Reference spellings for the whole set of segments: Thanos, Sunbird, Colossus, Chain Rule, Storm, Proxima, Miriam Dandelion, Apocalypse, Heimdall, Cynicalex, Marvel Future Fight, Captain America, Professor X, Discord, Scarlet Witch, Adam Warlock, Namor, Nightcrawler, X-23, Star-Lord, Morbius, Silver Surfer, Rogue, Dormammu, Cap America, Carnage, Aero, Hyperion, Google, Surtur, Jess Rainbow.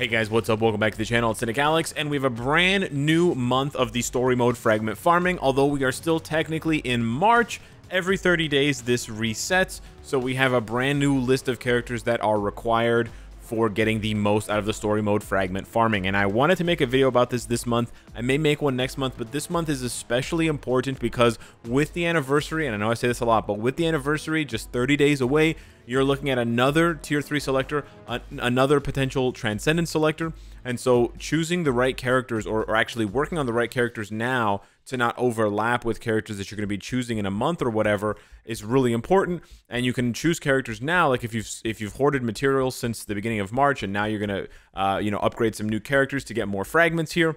Hey guys, what's up? Welcome back to the channel. It's Cynicalex, and we have a brand new month of the story mode fragment farming. Although we are still technically in March, every 30 days this resets, so we have a brand new list of characters that are required for getting the most out of the story mode fragment farming. And I wanted to make a video about this month. I may make one next month, but this month is especially important because with the anniversary, and I know I say this a lot, but with the anniversary just 30 days away, you're looking at another tier 3 selector, another potential transcendence selector, and so choosing the right characters or actually working on the right characters now to not overlap with characters that you're going to be choosing in a month or whatever is really important. And you can choose characters now, like if you've hoarded materials since the beginning of March and now you're going to upgrade some new characters to get more fragments here.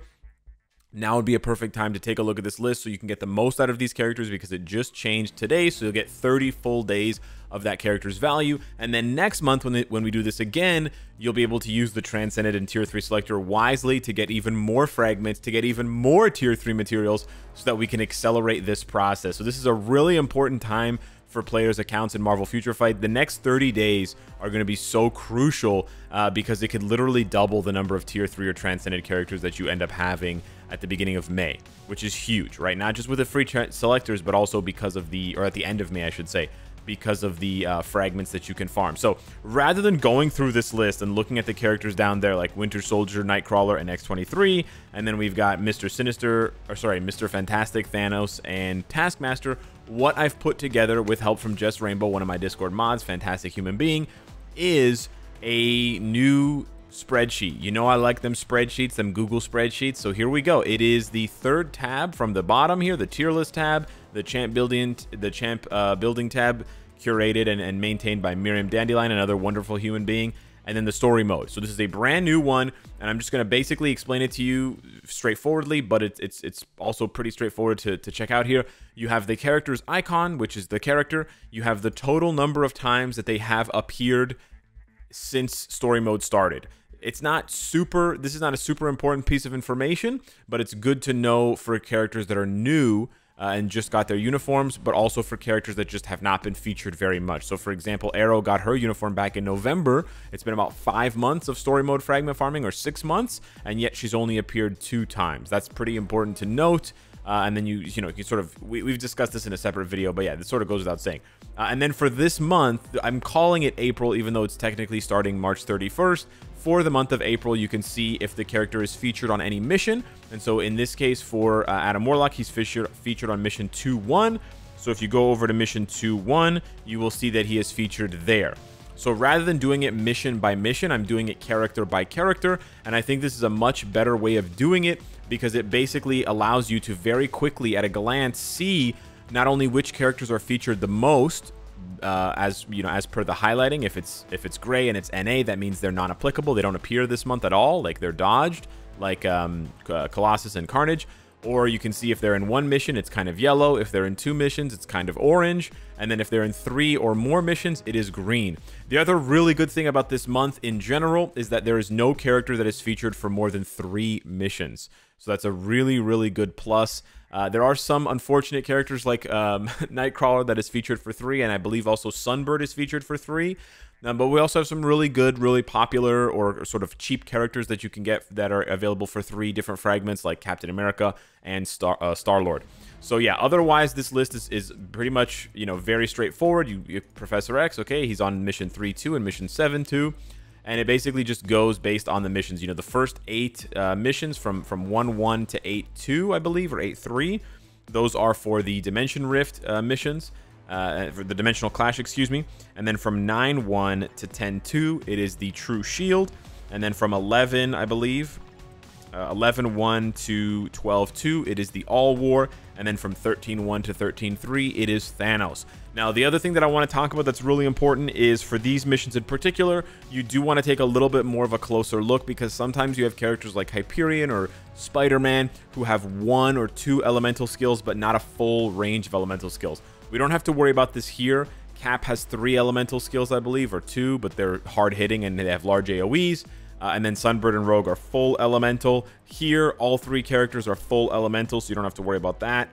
Now would be a perfect time to take a look at this list so you can get the most out of these characters, because it just changed today, so you'll get 30 full days of that character's value. And then next month when we do this again, you'll be able to use the transcended and tier 3 selector wisely to get even more fragments, to get even more tier 3 materials, so that we can accelerate this process. So this is a really important time for players' accounts in Marvel Future Fight. The next 30 days are going to be so crucial because it could literally double the number of tier 3 or transcended characters that you end up having at the beginning of May, which is huge, right? Not just with the free selectors, but also because of the, or at the end of May, I should say, because of the fragments that you can farm. So rather than going through this list and looking at the characters down there like Winter Soldier, Nightcrawler, and X-23, and then we've got Mr. Sinister, or sorry, Mr. Fantastic, Thanos, and Taskmaster, what I've put together with help from Jess Rainbow, one of my Discord mods, fantastic human being, is a new spreadsheet. You know I like them spreadsheets, them Google spreadsheets. So here we go. It is the third tab from the bottom here, the tier list tab, the champ building tab, curated and maintained by Miriam Dandelion, another wonderful human being, and then the story mode. So this is a brand new one, and I'm just going to basically explain it to you straightforwardly, but it's also pretty straightforward to check out here. You have the character's icon, which is the character. You have the total number of times that they have appeared since story mode started. It's not super, this is not a super important piece of information, but it's good to know for characters that are new and just got their uniforms, but also for characters that just have not been featured very much. So for example, Aero got her uniform back in November. It's been about 5 months of story mode fragment farming, or 6 months, and yet she's only appeared 2 times. That's pretty important to note. And then you sort of, we've discussed this in a separate video, but yeah, this sort of goes without saying. And then for this month, I'm calling it April, even though it's technically starting March 31st. For the month of April, you can see if the character is featured on any mission. And so in this case for Adam Warlock, he's featured on mission 2-1. So if you go over to mission 2-1, you will see that he is featured there. So rather than doing it mission by mission, I'm doing it character by character, and I think this is a much better way of doing it, because it basically allows you to very quickly at a glance see not only which characters are featured the most, as per the highlighting. If it's gray and it's NA, that means they're non-applicable. They don't appear this month at all, like they're dodged, like Colossus and Carnage. Or you can see if they're in 1 mission, it's kind of yellow. If they're in 2 missions, it's kind of orange. And then if they're in 3 or more missions, it is green. The other really good thing about this month in general is that there is no character that is featured for more than 3 missions. So that's a really, really good plus. There are some unfortunate characters like Nightcrawler that is featured for 3, and I believe also Sunbird is featured for 3. But we also have some really good, really popular or sort of cheap characters that you can get that are available for 3 different fragments, like Captain America and Star-Lord. So yeah, otherwise this list is pretty much, very straightforward. You Professor X, okay, he's on mission 3-2 and mission 7-2. And it basically just goes based on the missions. The first 8 missions from 1-1 to 8-2, I believe, or 8-3. Those are for the Dimension Rift missions. For the Dimensional Clash, excuse me. And then from 9-1 to 10-2, it is the True Shield. And then from 11, I believe, 11-1 to 12-2, it is the All War. And then from 13-1 to 13-3, it is Thanos. Now, the other thing that I want to talk about that's really important is for these missions in particular, you do want to take a little bit more of a closer look, because sometimes you have characters like Hyperion or Spider-Man who have 1 or 2 elemental skills, but not a full range of elemental skills. We don't have to worry about this here. Cap has 3 elemental skills, I believe, or 2, but they're hard-hitting and they have large AoEs. And then Sunbird and Rogue are full elemental. Here, all 3 characters are full elemental, so you don't have to worry about that.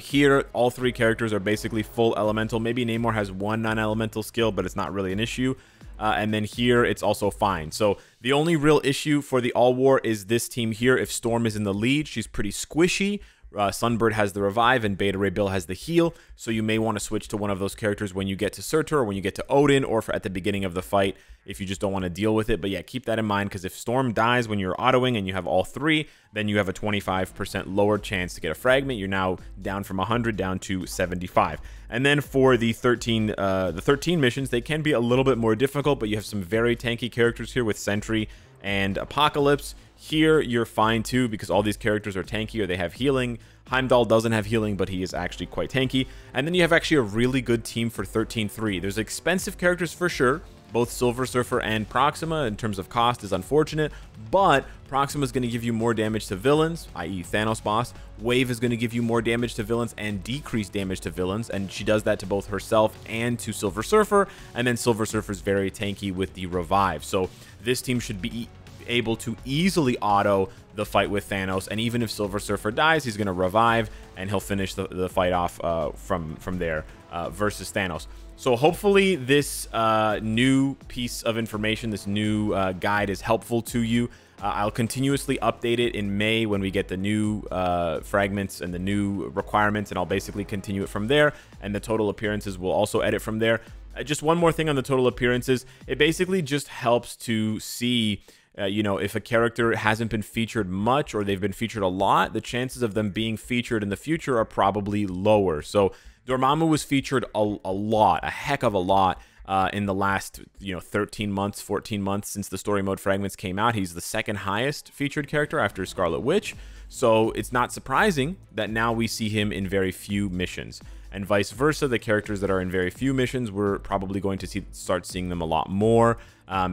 Here, all three characters are basically full elemental. Maybe Namor has one non-elemental skill, but it's not really an issue. And then here, it's also fine. So the only real issue for the All War is this team here. If Storm is in the lead, she's pretty squishy. Sunbird has the revive, and Beta Ray Bill has the heal. So you may want to switch to one of those characters when you get to Surtur, or when you get to Odin, or at the beginning of the fight if you just don't want to deal with it. But yeah, keep that in mind, because if Storm dies when you're autoing and you have all three, then you have a 25% lower chance to get a fragment. You're now down from 100 down to 75. And then for the 13 missions, they can be a little bit more difficult, but you have some very tanky characters here with Sentry and Apocalypse. Here, you're fine too, because all these characters are tanky or they have healing. Heimdall doesn't have healing, but he is actually quite tanky. And then you have actually a really good team for 13-3. There's expensive characters for sure. Both Silver Surfer and Proxima, in terms of cost, is unfortunate, but Proxima is going to give you more damage to villains, i.e. Thanos boss. Wave is going to give you more damage to villains and decreased damage to villains, and she does that to both herself and to Silver Surfer, and then Silver Surfer's very tanky with the revive. So this team should be able to easily auto the fight with Thanos, and even if Silver Surfer dies, he's going to revive and he'll finish the fight off from there versus Thanos. So hopefully this new piece of information, this new guide, is helpful to you. I'll continuously update it in May when we get the new fragments and the new requirements, and I'll basically continue it from there, and the total appearances will also edit from there. Just one more thing on the total appearances. It basically just helps to see you know, if a character hasn't been featured much or they've been featured a lot, the chances of them being featured in the future are probably lower. So Dormammu was featured a lot, a heck of a lot in the last, 13 months, 14 months since the story mode fragments came out. He's the second highest featured character after Scarlet Witch. So it's not surprising that now we see him in very few missions. And vice versa, the characters that are in very few missions, we're probably going to start seeing them a lot more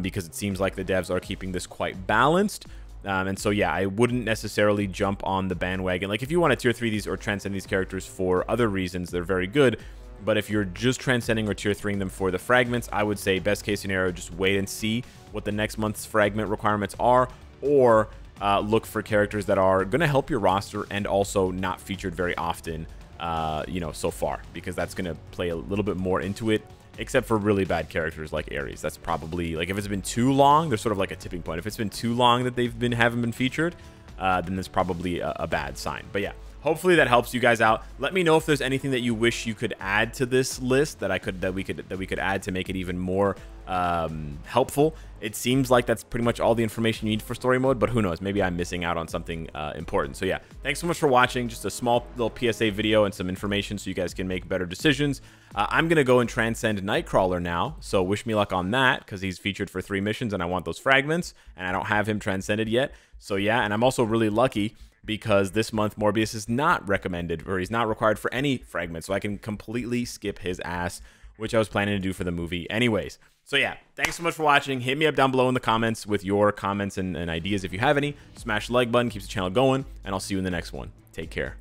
because it seems like the devs are keeping this quite balanced. And so, yeah, I wouldn't necessarily jump on the bandwagon. Like, if you want to tier 3 these or transcend these characters for other reasons, they're very good. But if you're just transcending or tier 3ing them for the fragments, I would say best case scenario, just wait and see what the next month's fragment requirements are, or look for characters that are going to help your roster and also not featured very often, so far, because that's going to play a little bit more into it. Except for really bad characters like Ares. That's probably, like, if it's been too long, there's sort of like a tipping point. If it's been too long that haven't been featured, then that's probably a bad sign. But yeah, hopefully that helps you guys out. Let me know if there's anything that you wish you could add to this list that we could add to make it even more helpful. It seems like that's pretty much all the information you need for story mode, but who knows? Maybe I'm missing out on something important. So yeah, thanks so much for watching. Just a small little PSA video and some information so you guys can make better decisions. I'm gonna go and transcend Nightcrawler now, so wish me luck on that, because he's featured for 3 missions and I want those fragments, and I don't have him transcended yet. So yeah, and I'm also really lucky because this month Morbius is not recommended, or he's not required for any fragment, so I can completely skip his ass, which I was planning to do for the movie anyways. So yeah, thanks so much for watching. Hit me up down below in the comments with your comments and ideas if you have any. Smash the like button, keeps the channel going, and I'll see you in the next one. Take care.